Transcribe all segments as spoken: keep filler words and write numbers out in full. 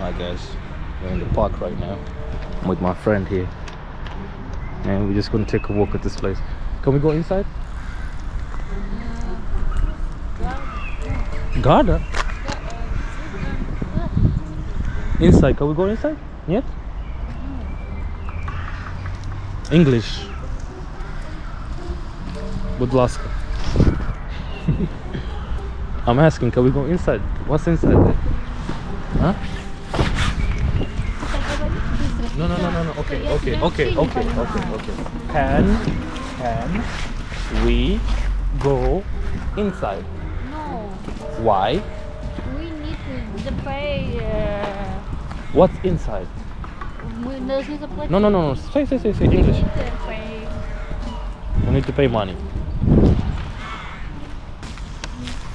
Hi guys, we're in the park right now. I'm with my friend here and we're just going to take a walk at this place. Can we go inside? Garden? Inside, can we go inside? Yet? English. Будь ласка. I'm asking, can we go inside? What's inside there? Huh? No, no, no, no, no. Okay, okay, okay, okay, okay, okay. Can, can we go inside? No. Why? We need to pay. Uh... What's inside? We need to pay. No, no, no, no. Say, say, say, say English. We need to pay. We need to pay money.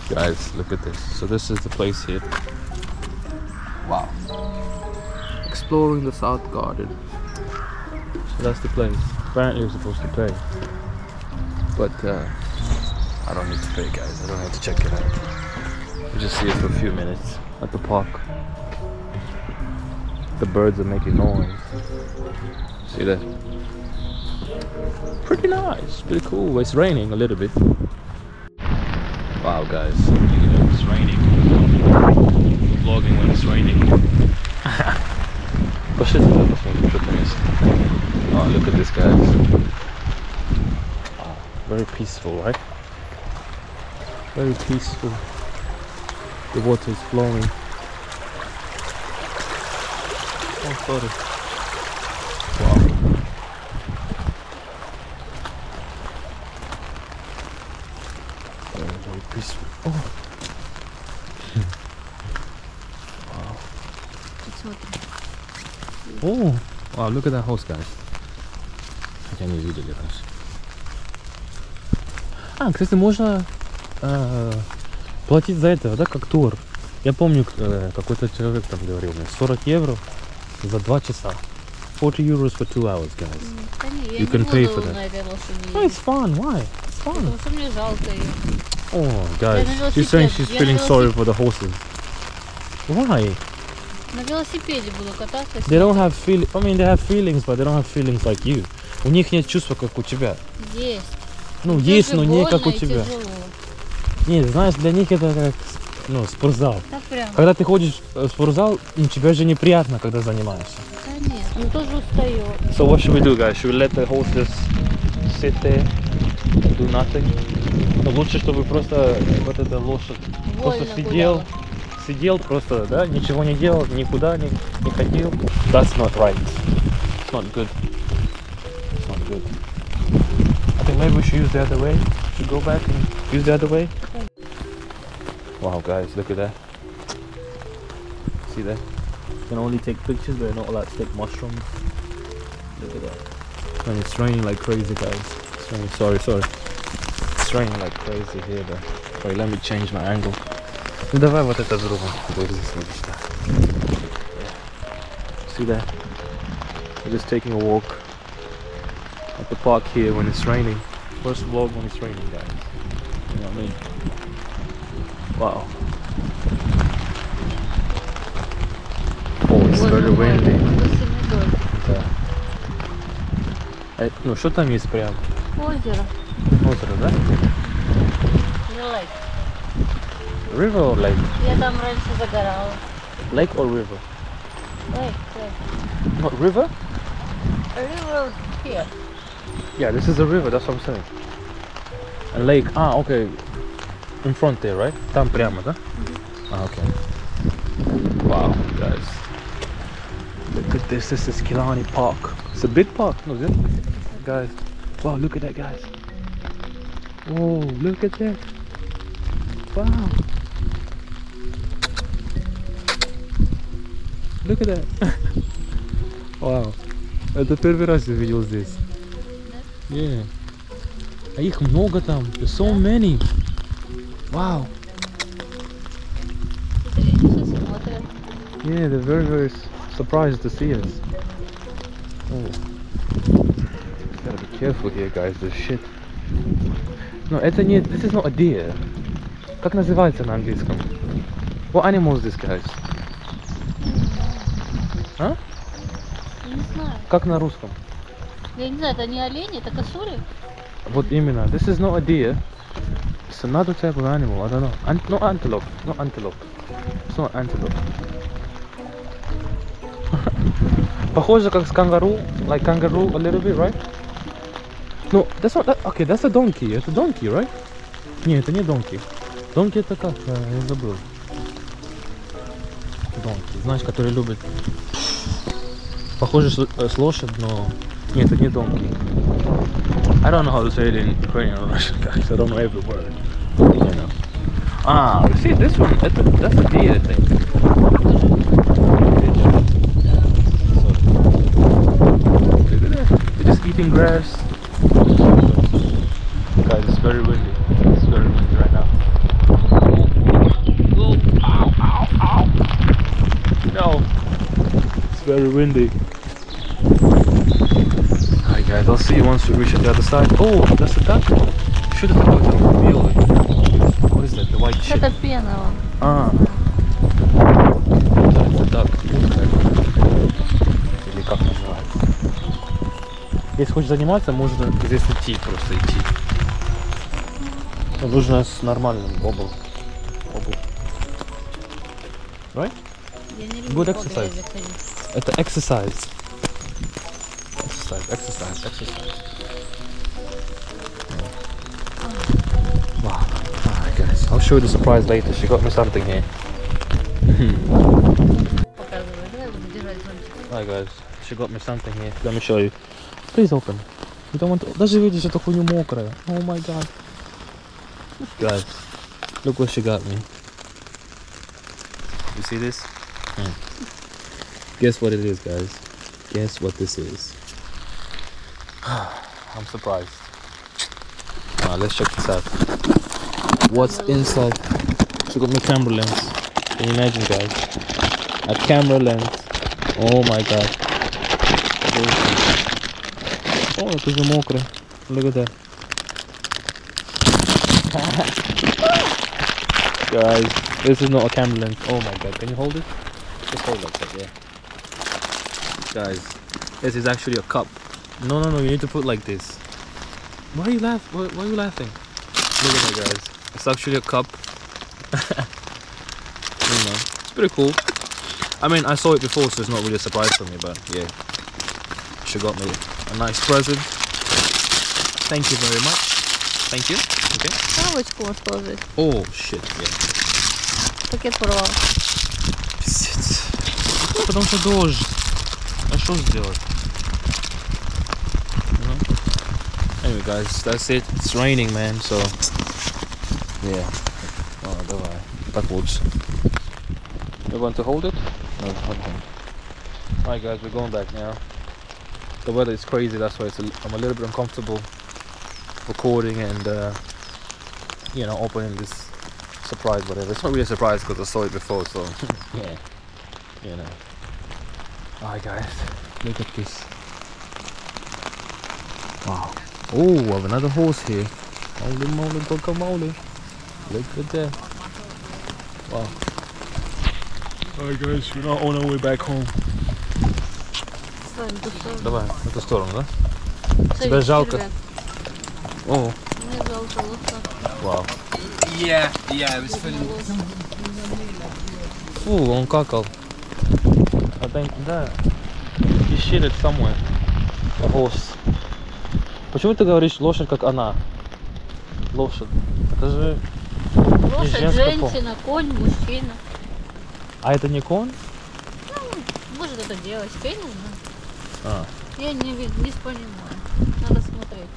Guys, look at this. So this is the place here. Wow. Exploring the South Garden. So that's the place. Apparently we're supposed to pay. But uh, I don't need to pay, guys. I don't have to check it out. We'll just see it for a few minutes at the park. The birds are making noise. See that? Pretty nice. Pretty cool. It's raining a little bit. Wow guys, it's raining. Vlogging when it's raining. Oh, look at this guys. Oh, very peaceful, right? Very peaceful. The water is flowing. Oh, sorry. Wow. Very, very peaceful. Oh. Wow. It's water. Oh. Wow, look at that house, guys. I can't even read it, guys. А, кстати, можно э, платить за это, да, как тур. Я помню, э, какой-то человек там говорил мне, сорок евро за два часа. forty euros for two hours, guys. Mm, you can pay for that. No, it's fun, why? It's fun. Oh, guys, she's saying she's feeling sorry for the horses. Why? They don't have feelings. I mean, they have feelings, but they don't have feelings like you. У них нет чувства, как у тебя. Есть. Ну, есть, но не как у тебя. Нет, знаешь, для них это как, ну, спортзал. Когда ты ходишь в спортзал, тебе же неприятно, когда занимаешься. Конечно, он тоже устает. So what should we do, guys? Should we let the horses sit there, do nothing? Но лучше, чтобы просто вот эта лошадь просто сидел. Сидел просто, да, ничего не делал, никуда не, не ходил. That's not right. It's not good. It's not good. I think maybe we should use the other way. Should go back and use the other way. Wow, guys, look at that. See that? You can only take pictures, but you're not allowed to take mushrooms. Look at that. And it's raining like crazy, guys. It's raining. Sorry, sorry. It's raining like crazy here, though. Wait, let me change my angle. Ну давай вот это другом будет здесь. See that? We're just taking a walk at the park here when it's raining. First vlog when it's raining, guys. You know what I mean? Wow. Oh, it's very windy. Да. Ну что там есть прям? Озеро. Озеро, да? River or lake? Я там раньше загорала. Lake or river? Lake, lake. What, river? A river here. Yeah, this is a river, that's what I'm saying. A lake, ah, okay. In front there, right? Tampreyama, да? Mm-hmm. Ah, okay. Wow, guys. Look at this, this is Kilani Park. It's a big park, no, this guys. Wow, look at that, guys. Oh, look at that. Wow. Look at that. Wow. Это первый раз я видел здесь. Yeah. А их много там. There's so many. Wow. Yeah, they're very, very surprised to see us. Oh. Gotta be careful here, guys. There's shit. No, это не. This is not a deer. Как называется на английском? What animal is this, guys? А? Я не знаю. Как на русском? Я не знаю, это не олени, это косули? Вот именно. This is not a deer. It's another type of animal. I don't know. Ant no antelope. No antelope. It's not antelope. Похоже как с kangaroo, like kangaroo a little bit, right? No, that's not. That, okay, that's a donkey. Это donkey, right? Нет, это не donkey. Donkey это как? Я забыл. Donkey, знаешь, который любит. Похоже с лошадь, но нет, это не donkey. I don't know how to say it in Ukrainian or Russian, guys. I don't know every word. You know. Ah, you see this one? That's a, that's a deer, I think. Eating grass. Guys, it's very windy. It's very windy right now. Ooh, ow, ow, ow. No, it's very windy. Alright, guys, I'll see you once we reach the other side. Oh, that's the duck. Should have thought that would be like. What is that? The white shit. Ah. That's the duck. Okay. Если хочешь заниматься, можно здесь идти, просто идти. Но нужно с нормальным обувью. Обувь. Right? Good exercise. Это exercise. Exercise, exercise, exercise. Wow. Alright guys, I'll show you the surprise later. She got me something here. Alright guys, she got me something here. Let me show you. Please open. You don't want to... Даже видишь эту хуйню мокрую. Oh my god. Guys, look what she got me. You see this? Yeah. Guess what it is, guys. Guess what this is. I'm surprised. Alright, let's check this out. What's inside? She got me camera lens. Can you imagine, guys? A camera lens. Oh my god. Oh, it is mokre. Look at that. Guys, this is not a camera lens. Oh my god, can you hold it? Just hold like that, yeah. Guys, this is actually a cup. No, no, no, you need to put like this. Why are you laughing? Why, why are you laughing? Look at that, guys. It's actually a cup. You know, it's pretty cool. I mean, I saw it before, so it's not really a surprise for me, but yeah. She got me a nice present. Thank you very much. Thank you. Okay. Коробочку можешь положить. Oh shit. Yeah. Пакет порвал. Пиздец. Потому что дождь. А что сделать? Anyway, guys, that's it. It's raining, man. So yeah. Oh, давай. Так лучше. You want to hold it? No, hold on. Alright, guys, we're going back now. The weather is crazy, that's why it's a, I'm a little bit uncomfortable recording and uh, you know, opening this surprise, whatever. It's not really a surprise because I saw it before, so yeah, you know. Alright guys, look at this. Wow. Oh, I have another horse here. Holy moly, guacamole. Look at that. Wow. Alright guys, we're now on our way back home. Давай, в эту сторону, да? Тебя жалко? О. Мне жалко лоса. Вау. Yeah, yeah, it was filming. Фу, он какал. I think, да. He shit it somewhere. A horse. Почему ты говоришь лошадь, как она? Лошадь. Это же... Лошадь, женщина, конь, мужчина. А это не конь? Ну, может это делать, я не знаю. Ah. Yeah, не, не понимаю. Надо смотреть.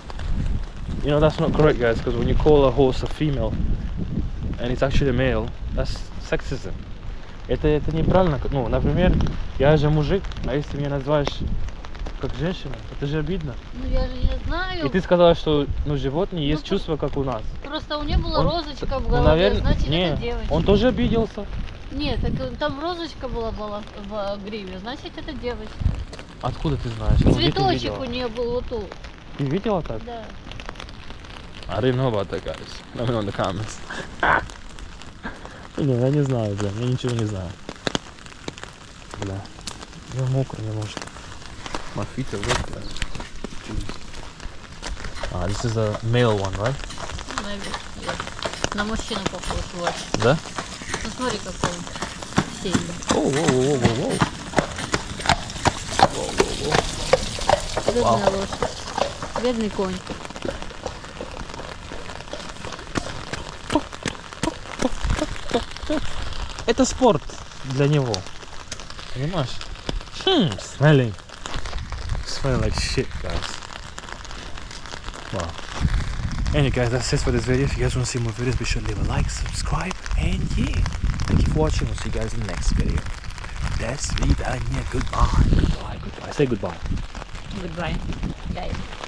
You know, that's not correct, guys, because when you call a horse a female and it's actually a male, that's sexism. Это, это неправильно. Ну, например, я же мужик, а если меня называешь как женщина, это же обидно. Ну, я же не знаю. И ты сказала, что ну, животные ну, есть то... чувства, как у нас. Просто у него была он... розочка в голове, ну, наверное... значит, не, это девочка. Он тоже обиделся. Нет, так, там розочка была, была в гриве, значит, это девочка. Откуда ты знаешь? Цветочек ну, ты у нее был вот тут. Ты видела так? Да. I didn't know about that, guys. Let me know in the comments. Нет, я не знаю, бля, я ничего не знаю. Бля. Я мокрый, не может. My feet are wet. Ah, this is a male one, right? Maybe, yeah. На мужчину похож больше. Да? Ну смотри, какой он сильный. Воу, воу, воу, воу, воу. Бедная лошадь. Бедный конь. Это спорт для него. Понимаешь? Хм, smelling. Smelling like shit, guys. Wow. Anyway, guys, that's it for this video. If you guys want to see more videos, be sure to leave a like, subscribe, and yeah. Keep watching. We'll see you guys in the next video. That's it. Goodbye. Goodbye. Goodbye. Say goodbye. Goodbye, guys.